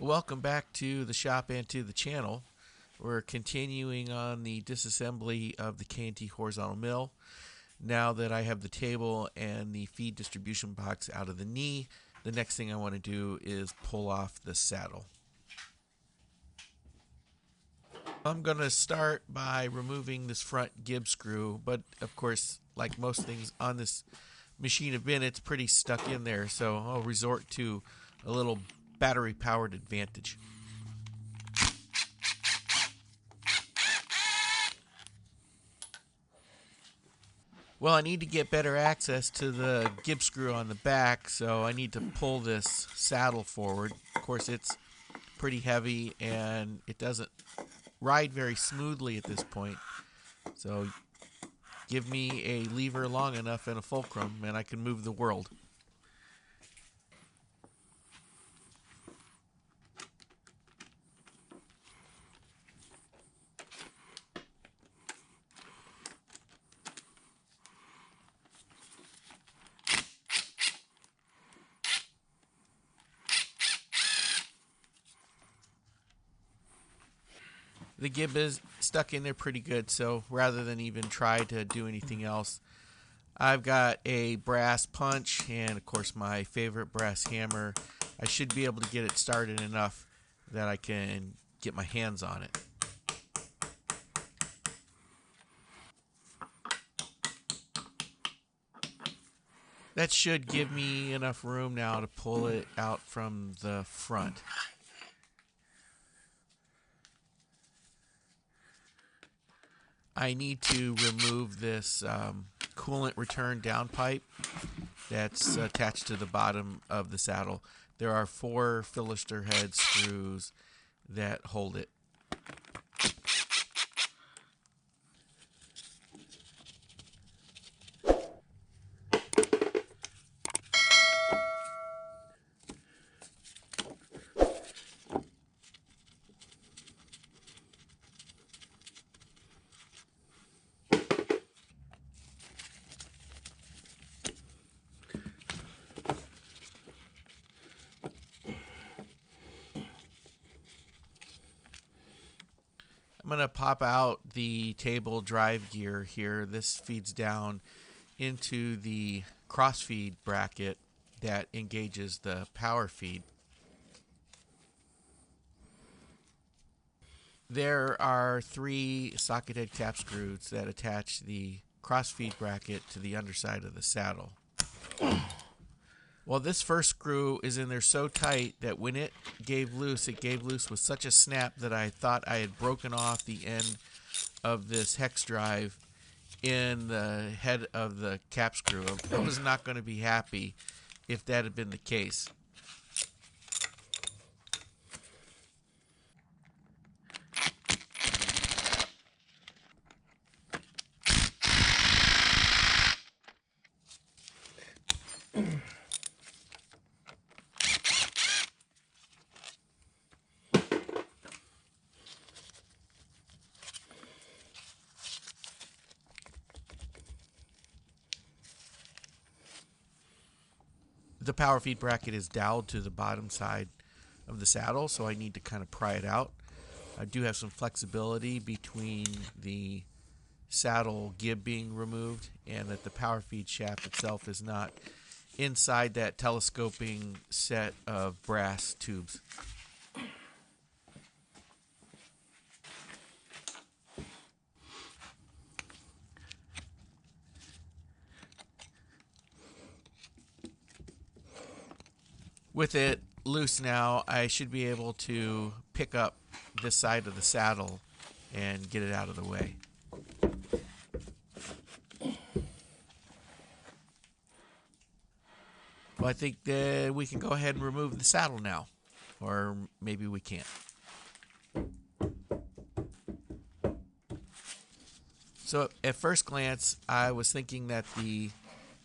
Welcome back to the shop and to the channel. We're continuing on the disassembly of the K&T horizontal mill. Now that I have the table and the feed distribution box out of the knee, the next thing I want to do is pull off the saddle. I'm going to start by removing this front gib screw, but of course, like most things on this machine have been, it's pretty stuck in there, so I'll resort to a little battery-powered advantage. Well, I need to get better access to the gib screw on the back, so I need to pull this saddle forward. Of course, it's pretty heavy and it doesn't ride very smoothly at this point, so give me a lever long enough and a fulcrum and I can move the world. The gib is stuck in there pretty good, so rather than even try to do anything else, I've got a brass punch and, of course, my favorite brass hammer. I should be able to get it started enough that I can get my hands on it. That should give me enough room now to pull it out from the front. I need to remove this coolant return downpipe that's attached to the bottom of the saddle. There are 4 filister head screws that hold it. I'm going to pop out the table drive gear here. This feeds down into the crossfeed bracket that engages the power feed. There are 3 socket head cap screws that attach the crossfeed bracket to the underside of the saddle. Well, this first screw is in there so tight that when it gave loose with such a snap that I thought I had broken off the end of this hex drive in the head of the cap screw. I was not going to be happy if that had been the case. The power feed bracket is doweled to the bottom side of the saddle, so I need to kind of pry it out. I do have some flexibility between the saddle gib being removed and that the power feed shaft itself is not inside that telescoping set of brass tubes. With it loose now, I should be able to pick up this side of the saddle and get it out of the way. Well, I think that we can go ahead and remove the saddle now, or maybe we can't. So at first glance, I was thinking that the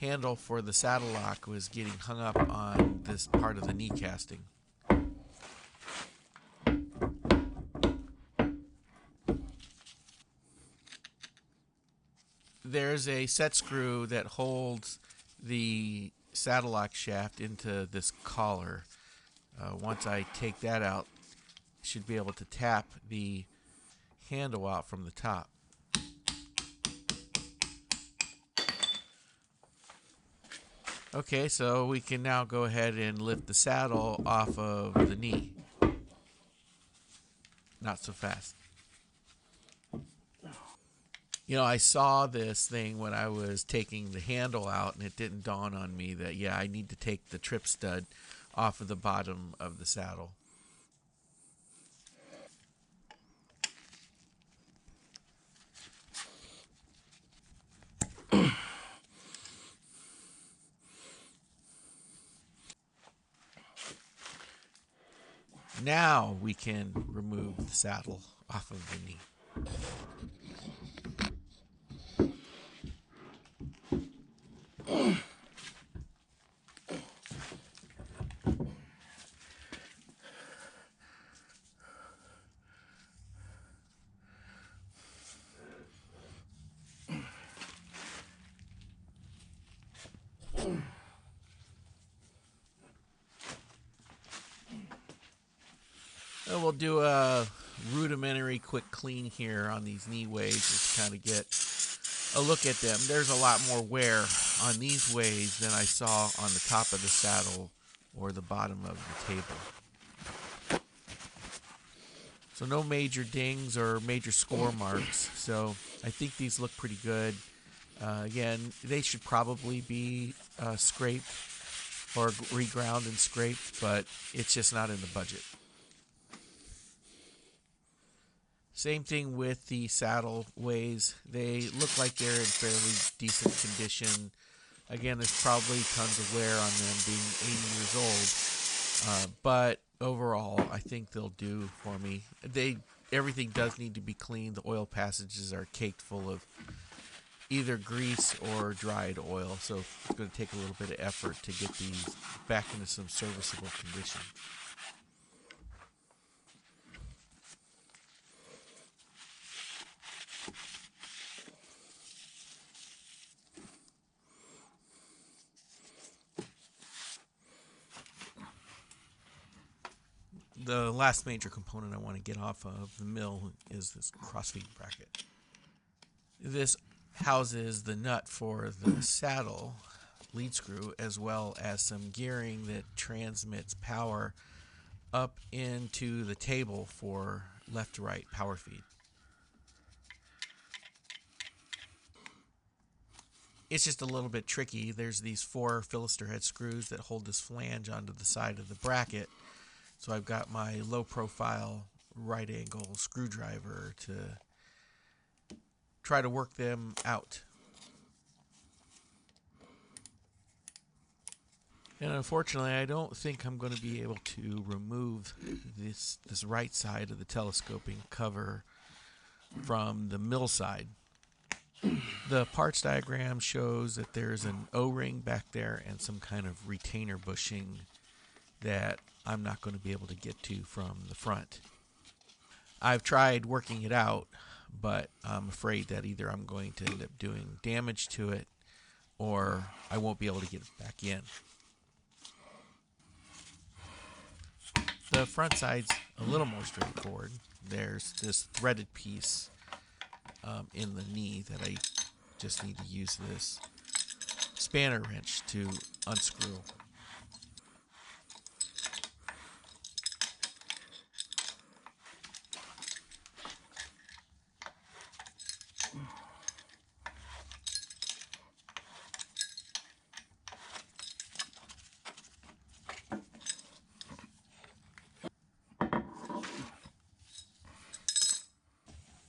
handle for the saddle lock was getting hung up on this part of the knee casting. There's a set screw that holds the saddle lock shaft into this collar. Once I take that out, I should be able to tap the handle out from the top. Okay, so we can now go ahead and lift the saddle off of the knee. Not so fast. You know, I saw this thing when I was taking the handle out, and it didn't dawn on me that, yeah, I need to take the trip stud off of the bottom of the saddle. Now we can remove the saddle off of the knee. So we'll do a rudimentary quick clean here on these knee ways, just kind of get a look at them. There's a lot more wear on these ways than I saw on the top of the saddle or the bottom of the table. So no major dings or major score marks. So I think these look pretty good. Again, they should probably be scraped or reground and scraped, but it's just not in the budget. Same thing with the saddle ways. They look like they're in fairly decent condition. Again, there's probably tons of wear on them being 80 years old. But overall, I think they'll do for me. Everything does need to be cleaned. The oil passages are caked full of either grease or dried oil. So it's going to take a little bit of effort to get these back into some serviceable condition. The last major component I want to get off of the mill is this crossfeed bracket. This houses the nut for the saddle lead screw, as well as some gearing that transmits power up into the table for left to right power feed. It's just a little bit tricky. There's these 4 filister head screws that hold this flange onto the side of the bracket. So I've got my low profile right angle screwdriver to try to work them out. And unfortunately, I don't think I'm going to be able to remove this right side of the telescoping cover from the mill side. The parts diagram shows that there's an O-ring back there and some kind of retainer bushing that I'm not going to be able to get to from the front. I've tried working it out, but I'm afraid that either I'm going to end up doing damage to it or I won't be able to get it back in. The front side's a little more straightforward. There's this threaded piece in the knee that I just need to use this spanner wrench to unscrew.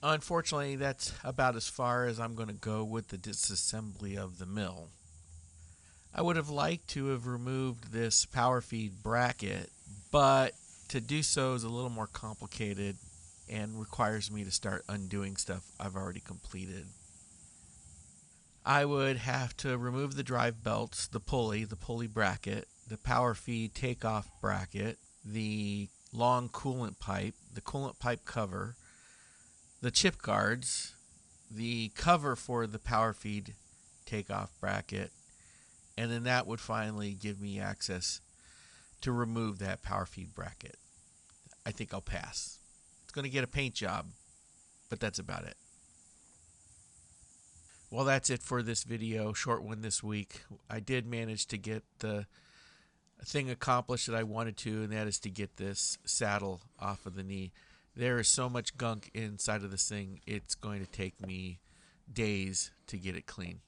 Unfortunately, that's about as far as I'm going to go with the disassembly of the mill. I would have liked to have removed this power feed bracket, but to do so is a little more complicated and requires me to start undoing stuff I've already completed. I would have to remove the drive belts, the pulley bracket, the power feed takeoff bracket, the long coolant pipe, the coolant pipe cover, the chip guards, the cover for the power feed takeoff bracket, and then that would finally give me access to remove that power feed bracket. I think I'll pass. It's going to get a paint job, but that's about it. Well, that's it for this video, short one this week. I did manage to get the thing accomplished that I wanted to, and that is to get this saddle off of the knee. There is so much gunk inside of this thing, it's going to take me days to get it clean.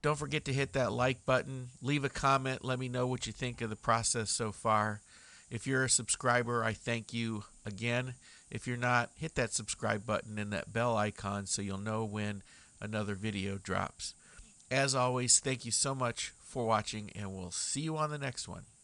Don't forget to hit that like button. Leave a comment. Let me know what you think of the process so far. If you're a subscriber, I thank you again. If you're not, hit that subscribe button and that bell icon so you'll know when another video drops. As always, thank you so much for watching, and we'll see you on the next one.